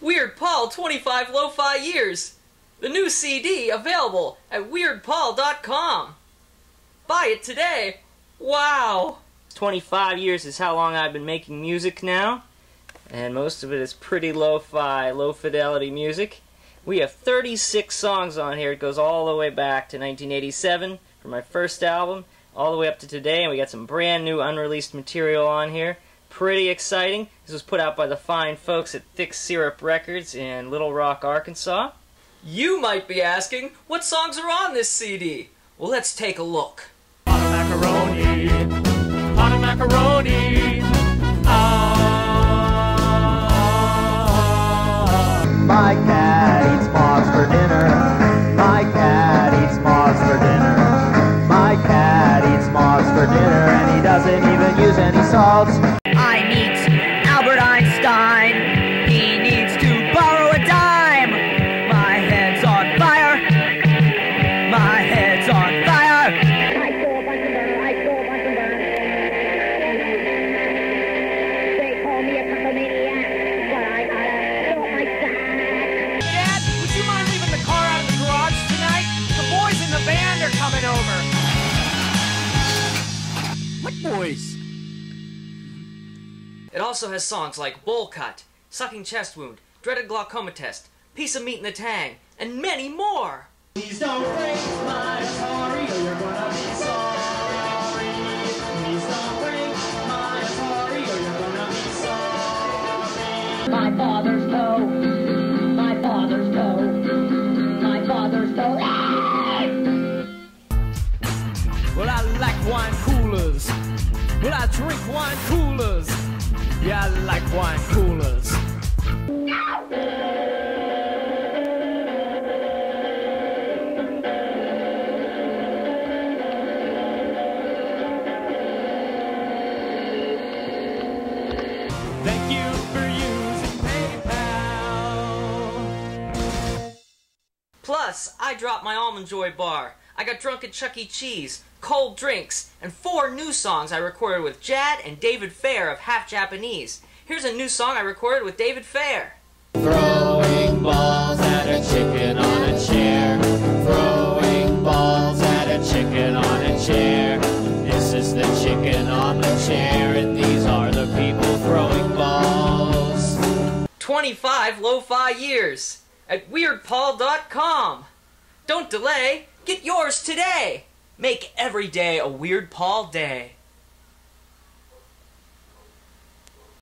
Weird Paul 25 Lo-Fi Years. The new CD available at weirdpaul.com. Buy it today. Wow. 25 years is how long I've been making music now, and most of it is pretty lo-fi, low-fidelity music. We have 36 songs on here. It goes all the way back to 1987 for my first album, all the way up to today, and we got some brand new unreleased material on here. Pretty exciting. This was put out by the fine folks at Thick Syrup Records in Little Rock, Arkansas. You might be asking, what songs are on this CD? Well, let's take a look. Pot of macaroni, pot of macaroni, my cat eats moths for dinner, my cat eats moths for dinner, my cat eats moths for dinner, and he doesn't even use any salts. I meet Albert Einstein, he needs to borrow a dime. My head's on fire, my head's on fire. They call me a pyromaniac. Coming over. What boys? It also has songs like Bowl Cut, Sucking Chest Wound, Dreaded Glaucoma Test, Piece of Meat in the Tang, and many more. Please don't break my Atari, or you're gonna be sorry. Please don't break my Atari, or you're gonna be sorry. My father's toe. My father's toe. My father's toe. Ah! Well, I like wine coolers. Well, I drink wine coolers. Yeah, I like wine coolers. Thank you for using PayPal. Plus, I dropped my Almond Joy bar. I got drunk at Chuck E. Cheese, cold drinks, and 4 new songs I recorded with Jad and David Fair of Half Japanese. Here's a new song I recorded with David Fair. Throwing balls at a chicken on a chair. Throwing balls at a chicken on a chair. This is the chicken on the chair, and these are the people throwing balls. 25 Lo-Fi Years at weirdpaul.com. Don't delay. Get yours today! Make every day a Weird Paul day.